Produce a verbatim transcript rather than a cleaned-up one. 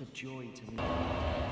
what a joy to me.